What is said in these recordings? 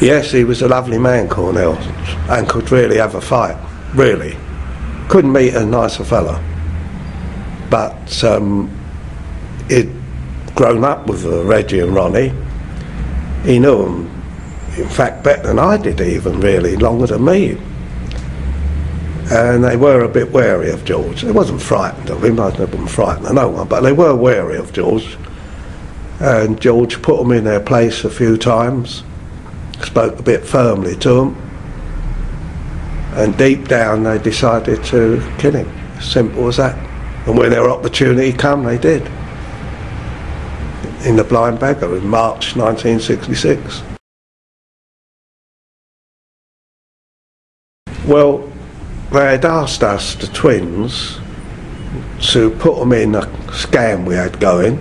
Yes, he was a lovely man, Cornell, and could really have a fight, really. Couldn't meet a nicer fella. But he'd grown up with Reggie and Ronnie. He knew them, in fact, better than I did even, really, longer than me. And they were a bit wary of George. They wasn't frightened of him, I wasn't frightened of no one, but they were wary of George. And George put them in their place a few times, spoke a bit firmly to them, and deep down they decided to kill him. Simple as that. And when their opportunity came, they did. In the Blind Beggar in March 1966. Well, they had asked us, the twins, to put them in a scam we had going,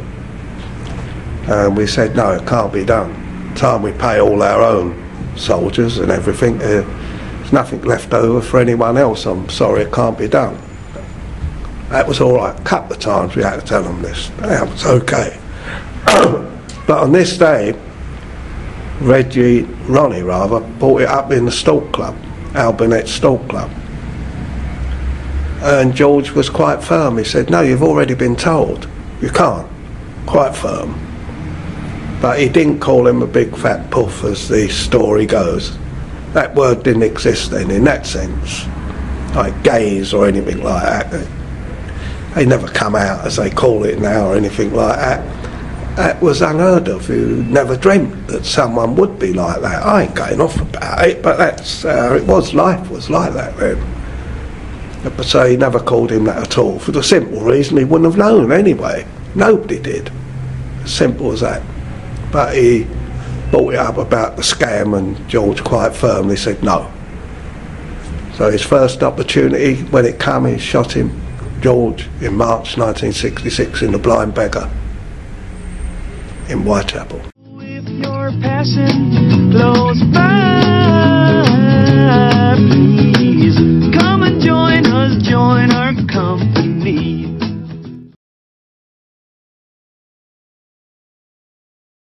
and we said no, it can't be done. Time we pay all our own soldiers and everything, there's nothing left over for anyone else. I'm sorry, it can't be done. That was all right. A couple of times we had to tell them this. That was okay. But on this day, Ronnie brought it up in the Stork Club, Albanett Stork Club. And George was quite firm. He said, no, you've already been told. You can't. Quite firm. But he didn't call him a big fat puff, as the story goes. That word didn't exist then, in that sense. Like gays or anything like that. They never come out, as they call it now, or anything like that. That was unheard of. You never dreamt that someone would be like that. I ain't going off about it, but that's how it was. Life was like that then. But so he never called him that at all, for the simple reason he wouldn't have known anyway. Nobody did. Simple as that. But he brought it up about the scam, and George quite firmly said no. So his first opportunity, when it came, he shot him, George, in March 1966 in the Blind Beggar in Whitechapel. With your passion blows by.